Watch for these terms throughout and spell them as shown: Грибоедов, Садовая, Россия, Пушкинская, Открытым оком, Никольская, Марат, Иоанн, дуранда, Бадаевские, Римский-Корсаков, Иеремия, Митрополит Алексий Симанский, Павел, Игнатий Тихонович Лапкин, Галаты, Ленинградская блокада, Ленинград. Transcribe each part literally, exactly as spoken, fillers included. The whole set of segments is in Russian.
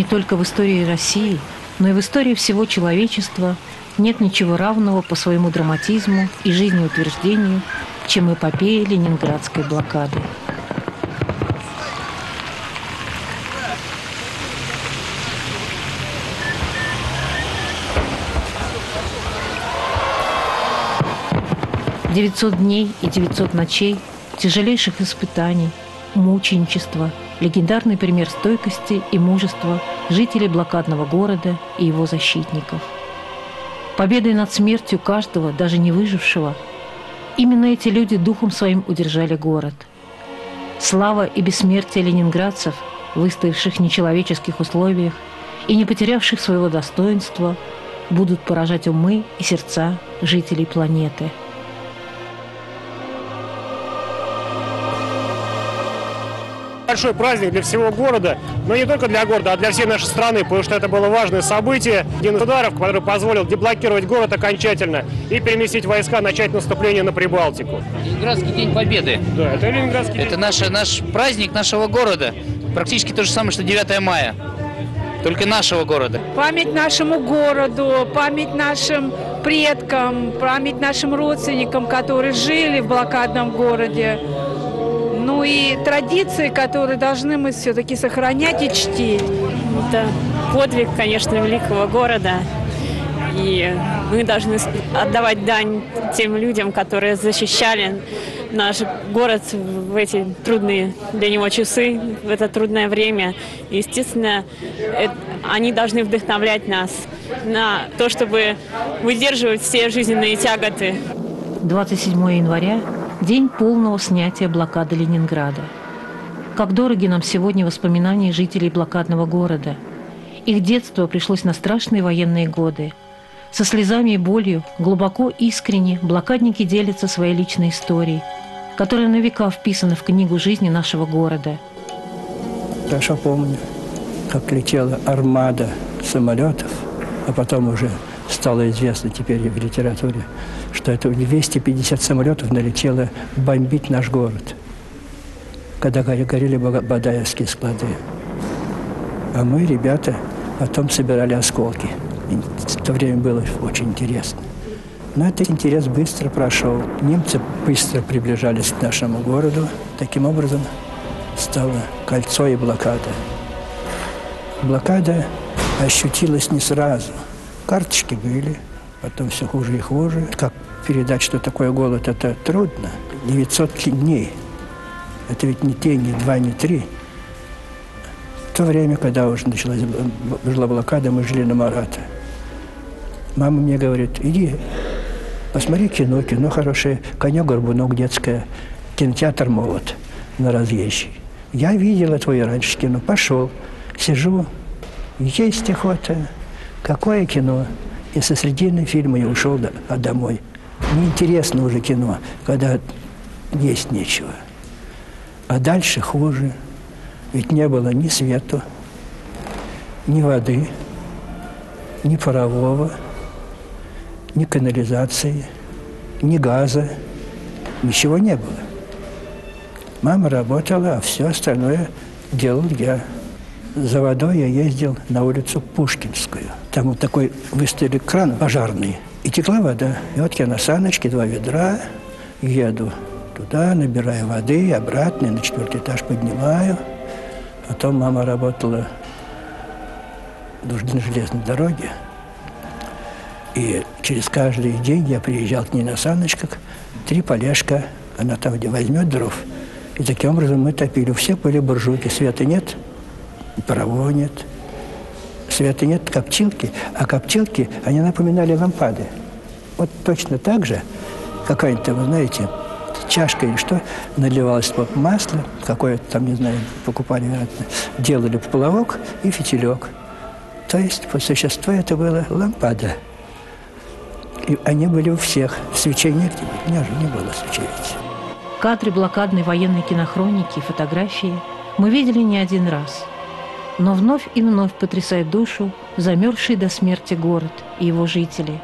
Не только в истории России, но и в истории всего человечества нет ничего равного по своему драматизму и жизнеутверждению, чем эпопея Ленинградской блокады. девятьсот дней и девятьсот ночей, тяжелейших испытаний, мученичества, легендарный пример стойкости и мужества жителей блокадного города и его защитников. Победой над смертью каждого, даже не выжившего, именно эти люди духом своим удержали город. Слава и бессмертие ленинградцев, выстоявших в нечеловеческих условиях и не потерявших своего достоинства, будут поражать умы и сердца жителей планеты. Большой праздник для всего города, но не только для города, а для всей нашей страны, потому что это было важное событие. Один из ударов, который позволил деблокировать город окончательно и переместить войска, начать наступление на Прибалтику. Ленинградский день Победы. Да, это Ленинградский день. Это наш, наш праздник нашего города. Практически то же самое, что девятое мая. Только нашего города. Память нашему городу, память нашим предкам, память нашим родственникам, которые жили в блокадном городе. Ну и традиции, которые должны мы все-таки сохранять и чтить. Это подвиг, конечно, великого города. И мы должны отдавать дань тем людям, которые защищали наш город в эти трудные для него часы, в это трудное время. И, естественно, это, они должны вдохновлять нас на то, чтобы выдерживать все жизненные тяготы. двадцать седьмое января. День полного снятия блокады Ленинграда. Как дороги нам сегодня воспоминания жителей блокадного города. Их детство пришлось на страшные военные годы. Со слезами и болью, глубоко искренне, блокадники делятся своей личной историей, которая на века вписана в книгу жизни нашего города. Хорошо помню, как летела армада самолетов, а потом уже стало известно теперь в литературе, что это двести пятьдесят самолетов налетело бомбить наш город, когда горели Бадаевские склады. А мы, ребята, потом собирали осколки. И в то время было очень интересно. Но этот интерес быстро прошел. Немцы быстро приближались к нашему городу. Таким образом, стало кольцо и блокада. Блокада ощутилась не сразу. Карточки были, потом все хуже и хуже. Как передать, что такое голод, это трудно. девятьсот дней. Это ведь не те, не два, не три. В то время, когда уже началась блокада, мы жили на Марата. Мама мне говорит, иди, посмотри кино, кино хорошее. Конек-горбунок, детское, кинотеатр «Молот» на Разъезжей. Я видел это и раньше кино. Пошел, сижу, есть охота. Какое кино? И со средины фильма я ушел до, а домой. Неинтересно уже кино, когда есть нечего. А дальше хуже. Ведь не было ни света, ни воды, ни парового, ни канализации, ни газа. Ничего не было. Мама работала, а все остальное делал я. За водой я ездил на улицу Пушкинскую. Там вот такой выставили кран пожарный. И текла вода. И вот я на саночке, два ведра, еду туда, набираю воды, обратно, на четвертый этаж поднимаю. Потом мама работала на железной дороге. И через каждый день я приезжал к ней на саночках. Три полежка, она там, где возьмет дров. И таким образом мы топили. Все были буржуйки, света нет. Парового нет, света нет, коптилки, а коптилки, они напоминали лампады. Вот точно так же, какая-нибудь, вы знаете, чашка или что, наливалось вот масло, какое-то там, не знаю, покупали, вероятно, делали поплавок и фитилек. То есть, по существу, это была лампада. И они были у всех. Свечей нет, у меня же не было свечей. Кадры блокадной военной кинохроники, фотографии мы видели не один раз. Но вновь и вновь потрясает душу замерзший до смерти город и его жители.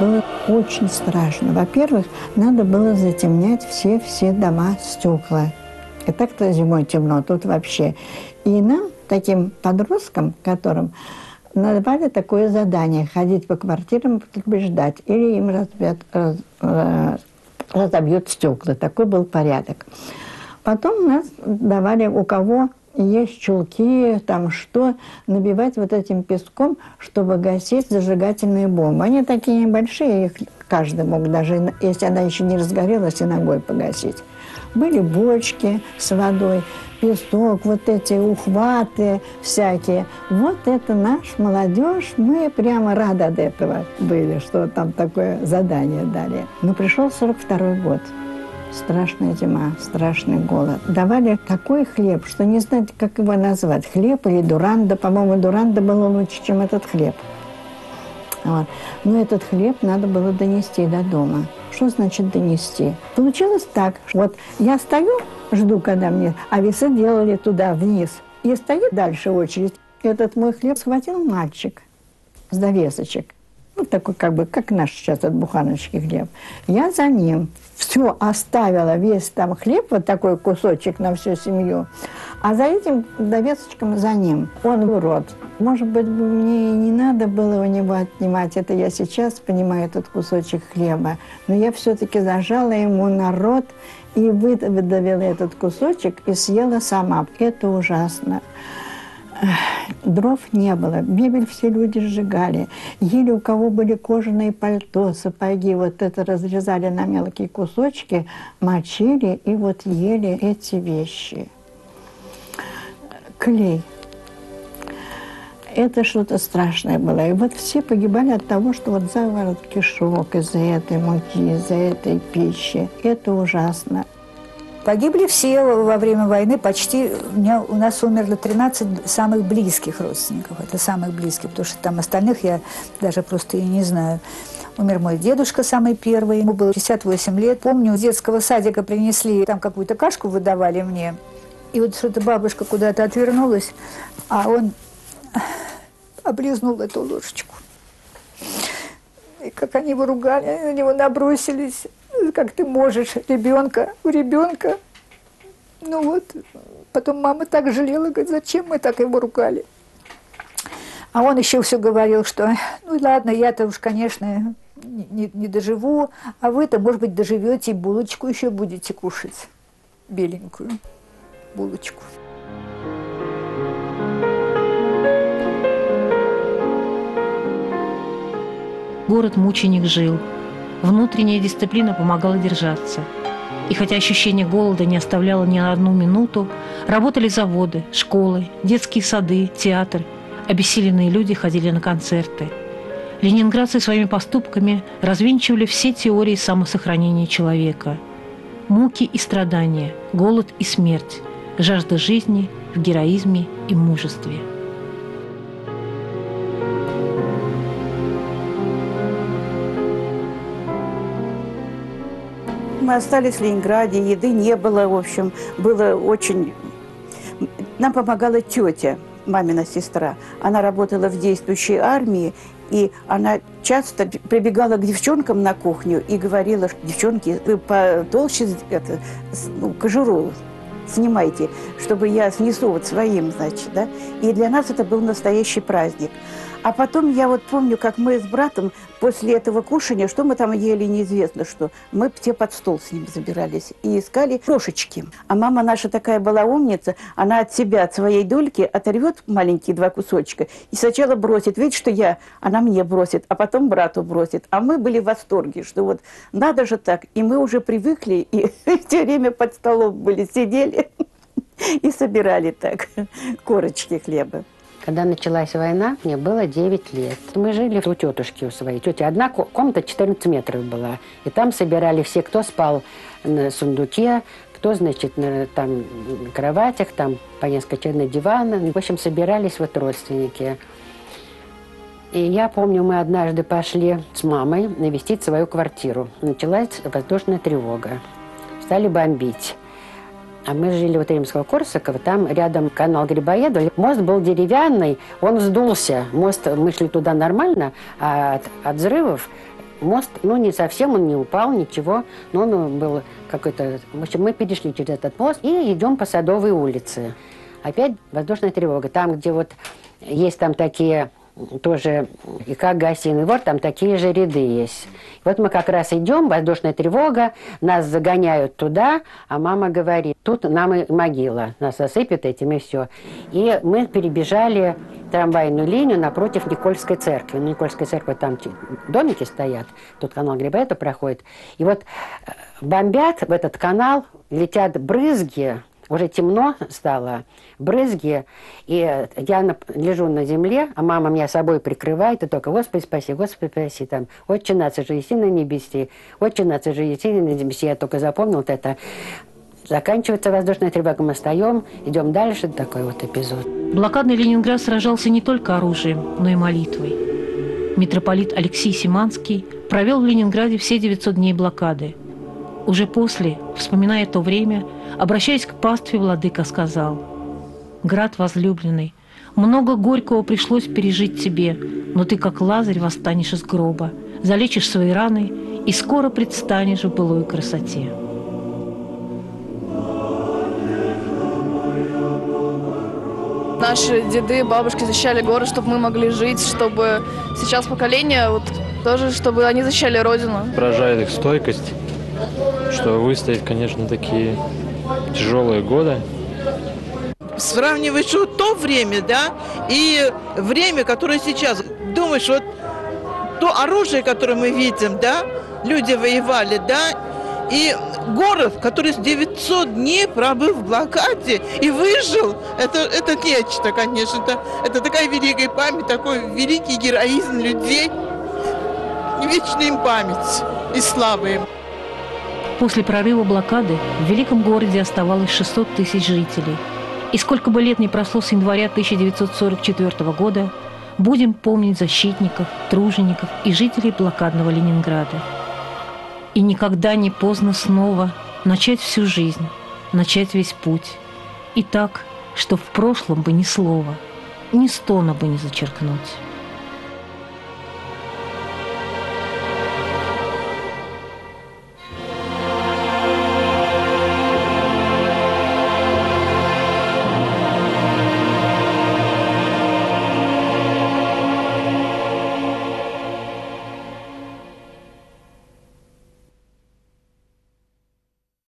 было очень страшно. Во-первых, надо было затемнять все-все дома стекла. И так-то зимой темно, тут вообще. И нам, таким подросткам, которым надавали такое задание – ходить по квартирам, предупреждать, или им разбьют, раз, раз, разобьют стекла. Такой был порядок. Потом нас давали, у кого есть чулки, там что, набивать вот этим песком, чтобы гасить зажигательные бомбы. Они такие небольшие, их каждый мог даже, если она еще не разгорелась, и ногой погасить. Были бочки с водой, песок, вот эти ухваты всякие. Вот это наш молодежь, мы прямо рады от этого были, что там такое задание дали. Но пришел сорок второй год. Страшная зима, страшный голод. Давали такой хлеб, что не знать, как его назвать. Хлеб или дуранда. По-моему, дуранда было лучше, чем этот хлеб. Вот. Но этот хлеб надо было донести до дома. Что значит донести? Получилось так. Вот я стою, жду, когда мне, а весы делали туда, вниз. И стоит дальше очередь. Этот мой хлеб схватил мальчик с довесочек. Вот такой, как бы, как наш сейчас от буханочки хлеб. Я за ним. Все оставила, весь там хлеб, вот такой кусочек на всю семью. А за этим довесочком за ним. Он урод. Может быть, мне не надо было у него отнимать, это я сейчас понимаю, этот кусочек хлеба. Но я все-таки зажала ему на рот и выдавила этот кусочек и съела сама. Это ужасно. Дров не было, мебель все люди сжигали, еле у кого были кожаные пальто, сапоги, вот это разрезали на мелкие кусочки, мочили и вот ели эти вещи. Клей. Это что-то страшное было. И вот все погибали от того, что вот заворот кишок из-за этой муки, из-за этой пищи. Это ужасно. Погибли все во время войны, почти у, меня, у нас умерло тринадцать самых близких родственников. Это самых близких, потому что там остальных я даже просто и не знаю. Умер мой дедушка самый первый, ему было пятьдесят восемь лет. Помню, из детского садика принесли, там какую-то кашку выдавали мне. И вот что-то бабушка куда-то отвернулась, а он облизнул эту ложечку. И как они его ругали, они на него набросились. Как ты можешь, ребенка, у ребенка. Ну вот, потом мама так жалела, говорит, зачем мы так его ругали. А он еще все говорил, что, ну ладно, я-то уж, конечно, не, не доживу, а вы-то, может быть, доживете и булочку еще будете кушать. Беленькую булочку. Город-мученик жил. Внутренняя дисциплина помогала держаться. И хотя ощущение голода не оставляло ни на одну минуту, работали заводы, школы, детские сады, театр. Обессиленные люди ходили на концерты. Ленинградцы своими поступками развенчивали все теории самосохранения человека. Муки и страдания, голод и смерть, жажда жизни в героизме и мужестве. Мы остались в Ленинграде, еды не было, в общем, было очень... Нам помогала тетя, мамина сестра. Она работала в действующей армии, и она часто прибегала к девчонкам на кухню и говорила, что девчонки, вы потолще это, ну, кожуру снимайте, чтобы я снесу вот своим, значит, да. И для нас это был настоящий праздник. А потом я вот помню, как мы с братом после этого кушания, что мы там ели, неизвестно что, мы все под стол с ним забирались и искали крошечки. А мама наша такая была умница, она от себя, от своей дольки оторвет маленькие два кусочка и сначала бросит. Видишь, что я, она мне бросит, а потом брату бросит. А мы были в восторге, что вот надо же так. И мы уже привыкли, и все время под столом были, сидели и собирали так корочки хлеба. Когда началась война, мне было девять лет. Мы жили у тетушки у своей. Тети одна комната четырнадцать метров была. И там собирали все, кто спал на сундуке, кто, значит, на там, кроватях, там по несколько человек на диванах. В общем, собирались вот родственники. И я помню, мы однажды пошли с мамой навестить свою квартиру. Началась воздушная тревога. Стали бомбить. А мы жили вот Римского-Корсакова, там рядом канал Грибоедова. Мост был деревянный, он вздулся. Мост, мы шли туда нормально, а от, от взрывов мост, ну, не совсем, он не упал, ничего, но он был какой-то... В общем, мы перешли через этот мост и идем по Садовой улице. Опять воздушная тревога. Там, где вот есть там такие... тоже, и как Гостиный двор, там такие же ряды есть. Вот мы как раз идем, воздушная тревога, нас загоняют туда, а мама говорит, тут нам и могила, нас осыпят этим и все. И мы перебежали трамвайную линию напротив Никольской церкви. Ну, Никольская церковь, там домики стоят, тут канал Грибоедова проходит. И вот бомбят в этот канал, летят брызги, уже темно стало, брызги, и я на, лежу на земле, а мама меня собой прикрывает, и только «Господи, спаси, Господи, спаси», там, «Отче наше же еси на небеси», «Отче наше же еси на небеси», я только запомнил вот это. Заканчивается воздушная тревога, мы встаем, идем дальше, такой вот эпизод. Блокадный Ленинград сражался не только оружием, но и молитвой. Митрополит Алексий Симанский провел в Ленинграде все девятьсот дней блокады. Уже после, вспоминая то время, обращаясь к пастве, владыка сказал: «Град возлюбленный, много горького пришлось пережить тебе, но ты, как Лазарь, восстанешь из гроба, залечишь свои раны и скоро предстанешь в былой красоте». Наши деды, бабушки защищали город, чтобы мы могли жить, чтобы сейчас поколение вот, тоже, чтобы они защищали Родину. Поражает их стойкость, что выстоять, конечно, такие тяжелые годы. Сравниваешь вот то время, да, и время, которое сейчас. Думаешь, вот то оружие, которое мы видим, да, люди воевали, да, и город, который девятьсот дней пробыл в блокаде и выжил, это, это нечто, конечно. Это, это такая великая память, такой великий героизм людей. Вечная им память и слава им. После прорыва блокады в великом городе оставалось шестьсот тысяч жителей. И сколько бы лет ни прошло с января тысяча девятьсот сорок четвёртого года, будем помнить защитников, тружеников и жителей блокадного Ленинграда. И никогда не поздно снова начать всю жизнь, начать весь путь. И так, что в прошлом бы ни слова, ни стона бы не зачеркнуть.